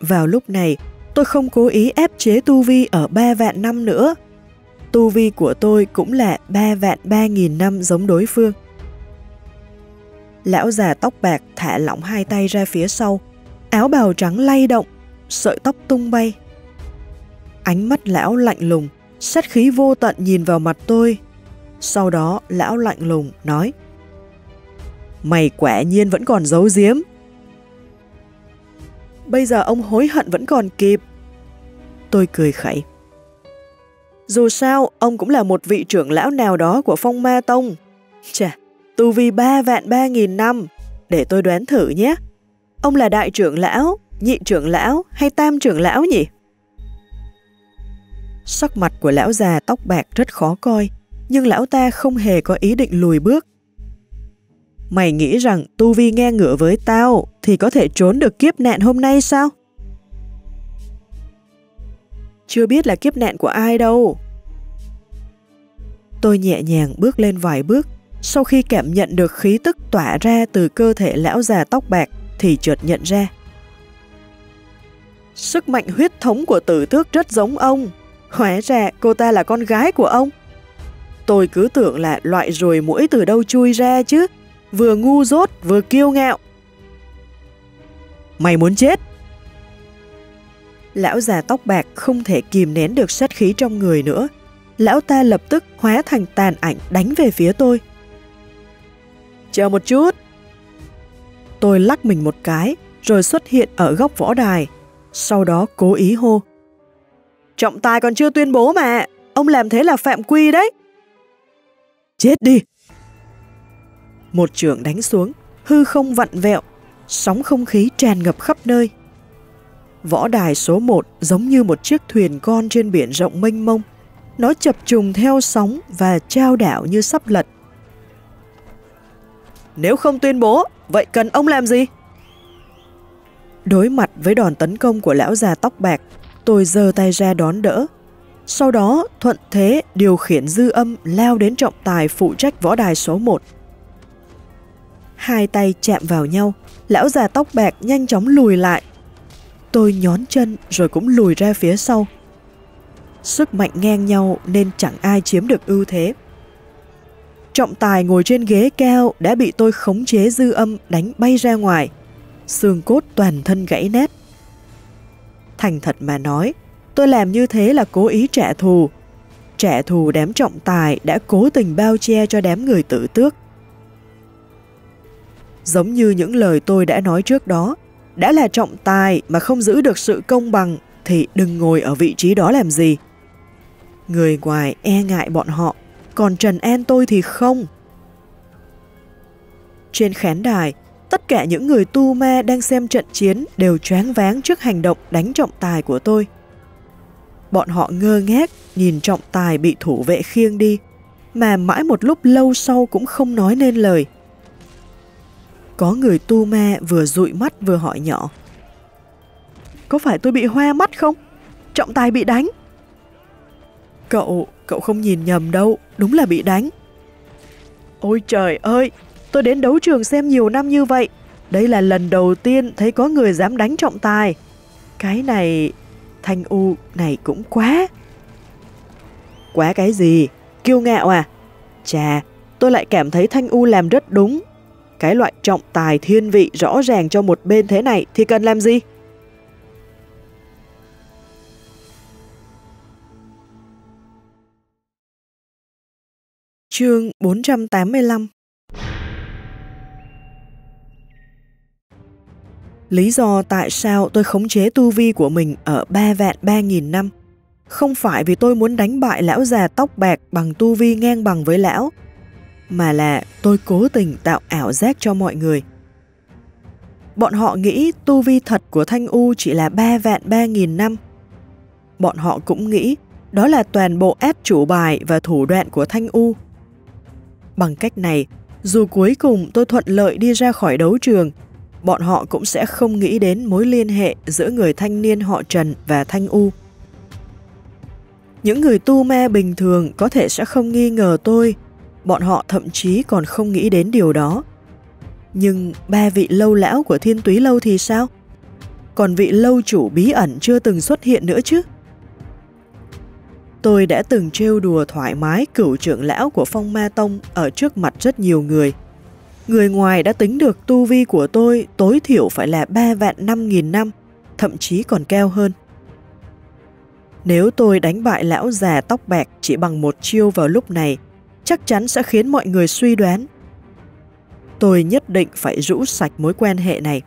Vào lúc này, tôi không cố ý ép chế tu vi ở ba vạn năm nữa. Tu vi của tôi cũng là ba vạn ba nghìn năm giống đối phương. Lão già tóc bạc thả lỏng hai tay ra phía sau, áo bào trắng lay động, sợi tóc tung bay. Ánh mắt lão lạnh lùng, sát khí vô tận nhìn vào mặt tôi. Sau đó lão lạnh lùng nói: Mày quả nhiên vẫn còn giấu giếm. Bây giờ ông hối hận vẫn còn kịp. Tôi cười khẩy. Dù sao, ông cũng là một vị trưởng lão nào đó của Phong Ma Tông. Chà, tu vi ba vạn ba nghìn năm. Để tôi đoán thử nhé. Ông là đại trưởng lão, nhị trưởng lão hay tam trưởng lão nhỉ? Sắc mặt của lão già tóc bạc rất khó coi, nhưng lão ta không hề có ý định lùi bước. Mày nghĩ rằng tu vi nghe ngửa với tao thì có thể trốn được kiếp nạn hôm nay sao? Chưa biết là kiếp nạn của ai đâu. Tôi nhẹ nhàng bước lên vài bước, sau khi cảm nhận được khí tức tỏa ra từ cơ thể lão già tóc bạc thì chợt nhận ra. Sức mạnh huyết thống của Tử Tước rất giống ông. Hóa ra cô ta là con gái của ông. Tôi cứ tưởng là loại ruồi muỗi từ đâu chui ra chứ. Vừa ngu dốt vừa kiêu ngạo. Mày muốn chết? Lão già tóc bạc không thể kìm nén được sát khí trong người nữa. Lão ta lập tức hóa thành tàn ảnh đánh về phía tôi. Chờ một chút. Tôi lắc mình một cái rồi xuất hiện ở góc võ đài. Sau đó cố ý hô: Trọng tài còn chưa tuyên bố mà, ông làm thế là phạm quy đấy. Chết đi! Một chưởng đánh xuống, hư không vặn vẹo, sóng không khí tràn ngập khắp nơi. Võ đài số một giống như một chiếc thuyền con trên biển rộng mênh mông, nó chập trùng theo sóng và trao đảo như sắp lật. Nếu không tuyên bố, vậy cần ông làm gì? Đối mặt với đòn tấn công của lão già tóc bạc, tôi giơ tay ra đón đỡ. Sau đó thuận thế điều khiển dư âm lao đến trọng tài phụ trách võ đài số một. Hai tay chạm vào nhau, lão già tóc bạc nhanh chóng lùi lại. Tôi nhón chân rồi cũng lùi ra phía sau. Sức mạnh ngang nhau nên chẳng ai chiếm được ưu thế. Trọng tài ngồi trên ghế cao đã bị tôi khống chế dư âm đánh bay ra ngoài. Xương cốt toàn thân gãy nát. Thành thật mà nói, tôi làm như thế là cố ý trả thù. Trả thù đám trọng tài đã cố tình bao che cho đám người tử tước. Giống như những lời tôi đã nói trước đó, đã là trọng tài mà không giữ được sự công bằng thì đừng ngồi ở vị trí đó làm gì. Người ngoài e ngại bọn họ, còn Trần An tôi thì không. Trên khán đài, tất cả những người tu ma đang xem trận chiến đều choáng váng trước hành động đánh trọng tài của tôi. Bọn họ ngơ ngác nhìn trọng tài bị thủ vệ khiêng đi, mà mãi một lúc lâu sau cũng không nói nên lời. Có người tu ma vừa dụi mắt vừa hỏi nhỏ: "Có phải tôi bị hoa mắt không? Trọng tài bị đánh." Cậu, cậu không nhìn nhầm đâu, đúng là bị đánh. Ôi trời ơi, tôi đến đấu trường xem nhiều năm như vậy, đây là lần đầu tiên thấy có người dám đánh trọng tài. Cái này, Thanh U này cũng quá. Quá cái gì? Kiêu ngạo à? Chà, tôi lại cảm thấy Thanh U làm rất đúng. Cái loại trọng tài thiên vị rõ ràng cho một bên thế này thì cần làm gì? Chương bốn trăm tám mươi lăm. Lý do tại sao tôi khống chế tu vi của mình ở ba vạn ba nghìn năm không phải vì tôi muốn đánh bại lão già tóc bạc bằng tu vi ngang bằng với lão, mà là tôi cố tình tạo ảo giác cho mọi người. Bọn họ nghĩ tu vi thật của Thanh U chỉ là ba vạn ba nghìn năm. Bọn họ cũng nghĩ đó là toàn bộ át chủ bài và thủ đoạn của Thanh U. Bằng cách này, dù cuối cùng tôi thuận lợi đi ra khỏi đấu trường, bọn họ cũng sẽ không nghĩ đến mối liên hệ giữa người thanh niên họ Trần và Thanh U. Những người tu ma bình thường có thể sẽ không nghi ngờ tôi, bọn họ thậm chí còn không nghĩ đến điều đó. Nhưng ba vị lâu lão của Thiên Túy Lâu thì sao? Còn vị lâu chủ bí ẩn chưa từng xuất hiện nữa chứ? Tôi đã từng trêu đùa thoải mái cửu trưởng lão của Phong Ma Tông ở trước mặt rất nhiều người. Người ngoài đã tính được tu vi của tôi tối thiểu phải là ba vạn năm nghìn năm, thậm chí còn cao hơn. Nếu tôi đánh bại lão già tóc bạc chỉ bằng một chiêu vào lúc này, chắc chắn sẽ khiến mọi người suy đoán. Tôi nhất định phải rũ sạch mối quan hệ này.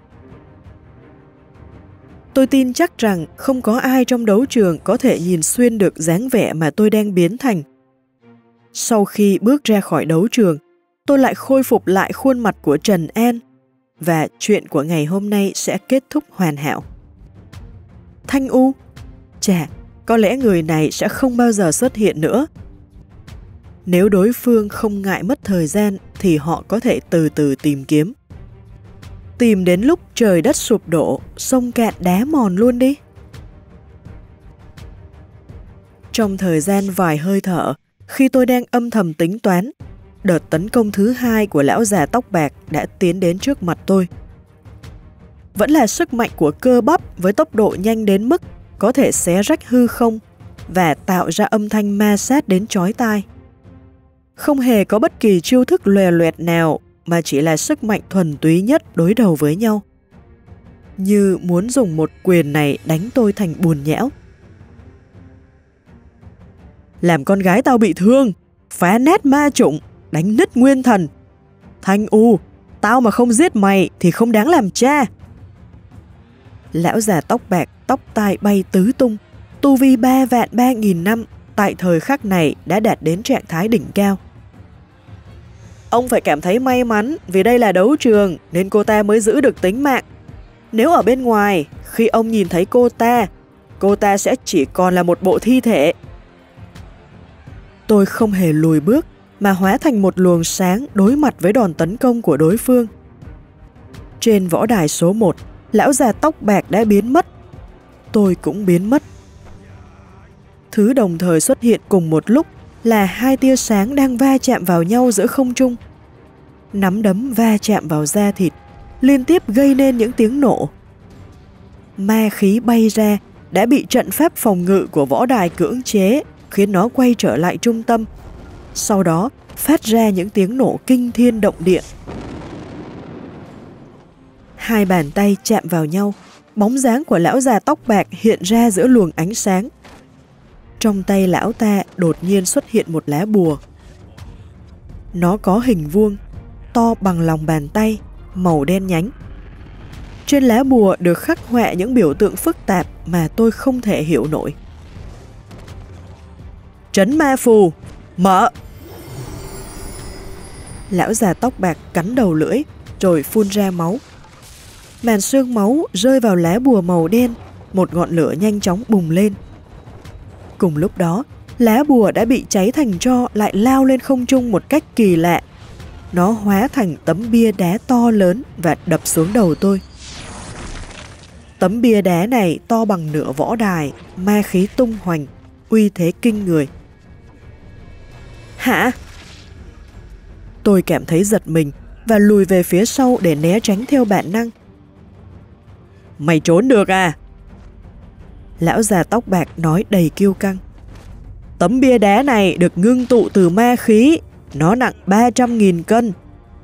Tôi tin chắc rằng không có ai trong đấu trường có thể nhìn xuyên được dáng vẻ mà tôi đang biến thành. Sau khi bước ra khỏi đấu trường, tôi lại khôi phục lại khuôn mặt của Trần An, và chuyện của ngày hôm nay sẽ kết thúc hoàn hảo. Thanh U, chà, có lẽ người này sẽ không bao giờ xuất hiện nữa. Nếu đối phương không ngại mất thời gian thì họ có thể từ từ tìm kiếm. Tìm đến lúc trời đất sụp đổ, sông cạn đá mòn luôn đi. Trong thời gian vài hơi thở, khi tôi đang âm thầm tính toán, đợt tấn công thứ hai của lão già tóc bạc đã tiến đến trước mặt tôi. Vẫn là sức mạnh của cơ bắp với tốc độ nhanh đến mức có thể xé rách hư không và tạo ra âm thanh ma sát đến chói tai. Không hề có bất kỳ chiêu thức lòe loẹt nào, mà chỉ là sức mạnh thuần túy nhất đối đầu với nhau. Như muốn dùng một quyền này đánh tôi thành bùn nhão. Làm con gái tao bị thương, phá nát ma chủng, đánh nứt nguyên thần. Thanh U, tao mà không giết mày thì không đáng làm cha. Lão già tóc bạc, tóc tai bay tứ tung, tu vi ba vạn ba nghìn năm tại thời khắc này đã đạt đến trạng thái đỉnh cao. Ông phải cảm thấy may mắn vì đây là đấu trường nên cô ta mới giữ được tính mạng. Nếu ở bên ngoài, khi ông nhìn thấy cô ta, cô ta sẽ chỉ còn là một bộ thi thể. Tôi không hề lùi bước mà hóa thành một luồng sáng đối mặt với đòn tấn công của đối phương. Trên võ đài số một, lão già tóc bạc đã biến mất. Tôi cũng biến mất. Thứ đồng thời xuất hiện cùng một lúc là hai tia sáng đang va chạm vào nhau giữa không trung. Nắm đấm va chạm vào da thịt, liên tiếp gây nên những tiếng nổ. Ma khí bay ra đã bị trận pháp phòng ngự của võ đài cưỡng chế, khiến nó quay trở lại trung tâm. Sau đó phát ra những tiếng nổ kinh thiên động địa. Hai bàn tay chạm vào nhau, Bóng dáng của lão già tóc bạc hiện ra giữa luồng ánh sáng. Trong tay lão ta đột nhiên xuất hiện một lá bùa. Nó có hình vuông, to bằng lòng bàn tay, màu đen nhánh. Trên lá bùa được khắc họa những biểu tượng phức tạp mà tôi không thể hiểu nổi. Trấn ma phù, mở! Lão già tóc bạc cắn đầu lưỡi rồi phun ra máu. Màn sương máu rơi vào lá bùa màu đen, một ngọn lửa nhanh chóng bùng lên. Cùng lúc đó, lá bùa đã bị cháy thành tro lại lao lên không trung một cách kỳ lạ. Nó hóa thành tấm bia đá to lớn và đập xuống đầu tôi. Tấm bia đá này to bằng nửa võ đài, ma khí tung hoành, uy thế kinh người. Hả? Tôi cảm thấy giật mình và lùi về phía sau để né tránh theo bản năng. Mày trốn được à? Lão già tóc bạc nói đầy kiêu căng. Tấm bia đá này được ngưng tụ từ ma khí. Nó nặng ba trăm nghìn cân.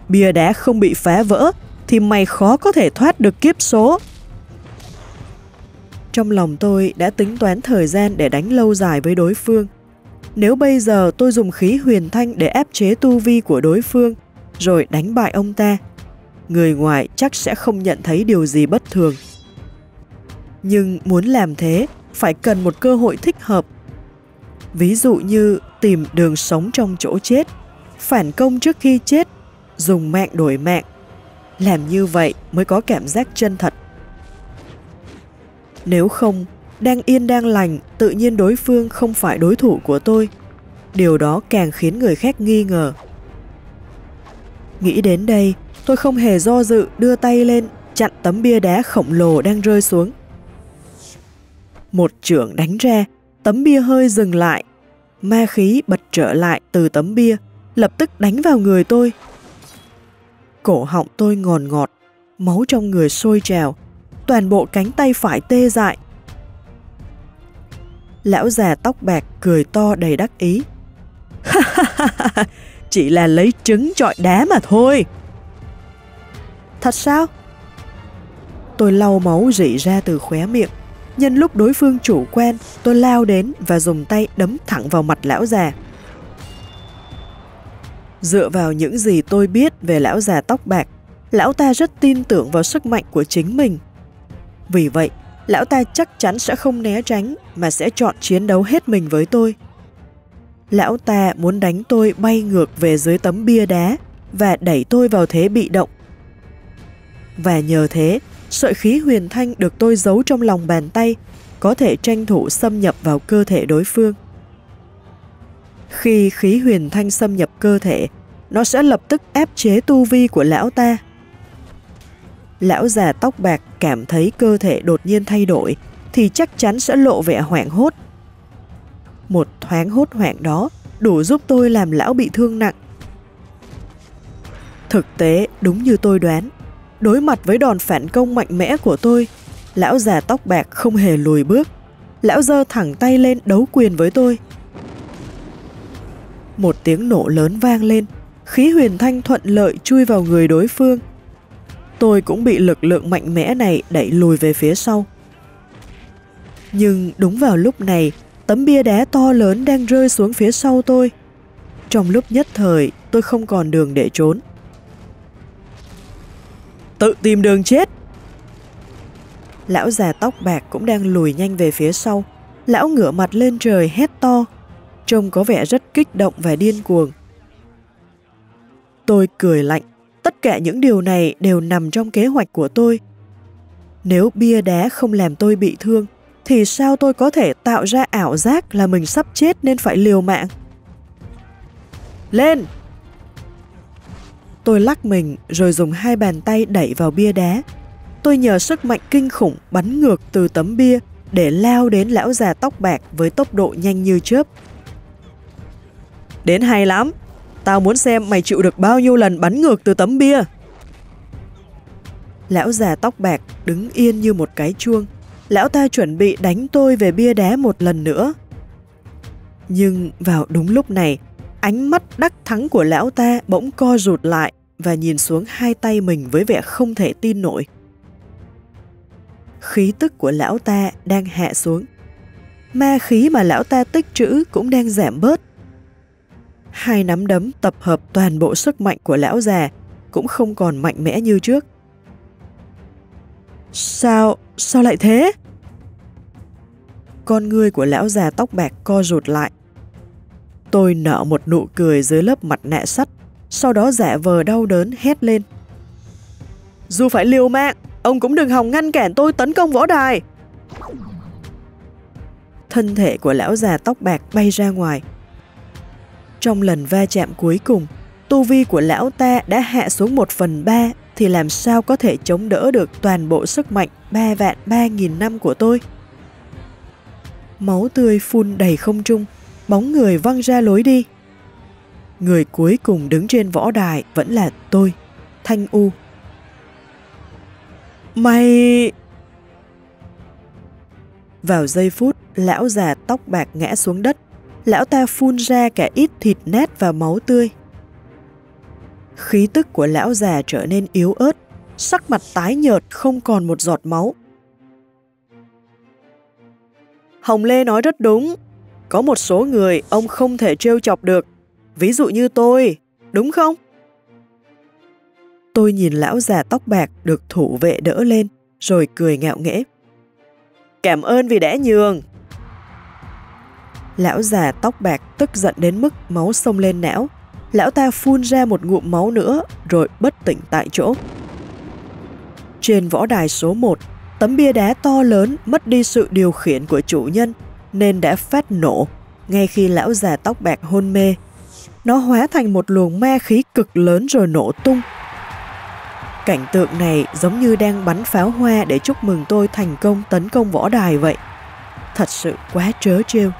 Bia đá không bị phá vỡ thì mày khó có thể thoát được kiếp số. Trong lòng tôi đã tính toán thời gian để đánh lâu dài với đối phương. Nếu bây giờ tôi dùng khí huyền thanh để áp chế tu vi của đối phương rồi đánh bại ông ta, người ngoài chắc sẽ không nhận thấy điều gì bất thường. Nhưng muốn làm thế phải cần một cơ hội thích hợp. Ví dụ như tìm đường sống trong chỗ chết, phản công trước khi chết, dùng mạng đổi mạng. Làm như vậy mới có cảm giác chân thật. Nếu không, đang yên đang lành, tự nhiên đối phương không phải đối thủ của tôi. Điều đó càng khiến người khác nghi ngờ. Nghĩ đến đây, tôi không hề do dự đưa tay lên chặn tấm bia đá khổng lồ đang rơi xuống. Một chưởng đánh ra, tấm bia hơi dừng lại. Ma khí bật trở lại từ tấm bia, lập tức đánh vào người tôi. Cổ họng tôi ngòn ngọt, máu trong người sôi trào, toàn bộ cánh tay phải tê dại. Lão già tóc bạc cười to đầy đắc ý. Chỉ là lấy trứng chọi đá mà thôi. Thật sao? Tôi lau máu rỉ ra từ khóe miệng. Nhân lúc đối phương chủ quan, tôi lao đến và dùng tay đấm thẳng vào mặt lão già. Dựa vào những gì tôi biết về lão già tóc bạc, lão ta rất tin tưởng vào sức mạnh của chính mình. Vì vậy, lão ta chắc chắn sẽ không né tránh mà sẽ chọn chiến đấu hết mình với tôi. Lão ta muốn đánh tôi bay ngược về dưới tấm bia đá và đẩy tôi vào thế bị động. Và nhờ thế, sợi khí huyền thanh được tôi giấu trong lòng bàn tay có thể tranh thủ xâm nhập vào cơ thể đối phương. Khi khí huyền thanh xâm nhập cơ thể, nó sẽ lập tức áp chế tu vi của lão ta. Lão già tóc bạc cảm thấy cơ thể đột nhiên thay đổi thì chắc chắn sẽ lộ vẻ hoảng hốt. Một thoáng hốt hoảng đó đủ giúp tôi làm lão bị thương nặng. Thực tế đúng như tôi đoán. Đối mặt với đòn phản công mạnh mẽ của tôi, lão già tóc bạc không hề lùi bước. Lão giơ thẳng tay lên đấu quyền với tôi. Một tiếng nổ lớn vang lên, khí huyền thanh thuận lợi chui vào người đối phương. Tôi cũng bị lực lượng mạnh mẽ này đẩy lùi về phía sau. Nhưng đúng vào lúc này, tấm bia đá to lớn đang rơi xuống phía sau tôi. Trong lúc nhất thời, tôi không còn đường để trốn. Tự tìm đường chết. Lão già tóc bạc cũng đang lùi nhanh về phía sau. Lão ngửa mặt lên trời hét to, trông có vẻ rất kích động và điên cuồng. Tôi cười lạnh. Tất cả những điều này đều nằm trong kế hoạch của tôi. Nếu bia đá không làm tôi bị thương thì sao tôi có thể tạo ra ảo giác là mình sắp chết nên phải liều mạng. Lên! Tôi lắc mình rồi dùng hai bàn tay đẩy vào bia đá. Tôi nhờ sức mạnh kinh khủng bắn ngược từ tấm bia để lao đến lão già tóc bạc với tốc độ nhanh như chớp. Đến hay lắm! Tao muốn xem mày chịu được bao nhiêu lần bắn ngược từ tấm bia. Lão già tóc bạc đứng yên như một cái chuông. Lão ta chuẩn bị đánh tôi về bia đá một lần nữa. Nhưng vào đúng lúc này, ánh mắt đắc thắng của lão ta bỗng co rụt lại và nhìn xuống hai tay mình với vẻ không thể tin nổi. khí tức của lão ta đang hạ xuống. Ma khí mà lão ta tích trữ cũng đang giảm bớt. Hai nắm đấm tập hợp toàn bộ sức mạnh của lão già cũng không còn mạnh mẽ như trước. Sao, sao lại thế? Con ngươi của lão già tóc bạc co rụt lại. Tôi nở một nụ cười dưới lớp mặt nạ sắt, sau đó giả vờ đau đớn hét lên. Dù phải liều mạng, ông cũng đừng hòng ngăn cản tôi tấn công võ đài. Thân thể của lão già tóc bạc bay ra ngoài. Trong lần va chạm cuối cùng, tu vi của lão ta đã hạ xuống một phần ba, thì làm sao có thể chống đỡ được toàn bộ sức mạnh ba vạn ba nghìn năm của tôi. Máu tươi phun đầy không trung, bóng người văng ra lối đi. Người cuối cùng đứng trên võ đài vẫn là tôi, Thanh U. Mày... Vào giây phút, lão già tóc bạc ngã xuống đất, lão ta phun ra cả ít thịt nát và máu tươi. Khí tức của lão già trở nên yếu ớt, sắc mặt tái nhợt không còn một giọt máu. Hồng Lê nói rất đúng, có một số người ông không thể trêu chọc được, ví dụ như tôi, đúng không? Tôi nhìn lão già tóc bạc được thủ vệ đỡ lên, rồi cười ngạo nghễ. Cảm ơn vì đã nhường. Lão già tóc bạc tức giận đến mức máu xông lên não. Lão ta phun ra một ngụm máu nữa rồi bất tỉnh tại chỗ. Trên võ đài số một, tấm bia đá to lớn mất đi sự điều khiển của chủ nhân nên đã phát nổ ngay khi lão già tóc bạc hôn mê. Nó hóa thành một luồng ma khí cực lớn rồi nổ tung. Cảnh tượng này giống như đang bắn pháo hoa để chúc mừng tôi thành công tấn công võ đài vậy. Thật sự quá trớ trêu.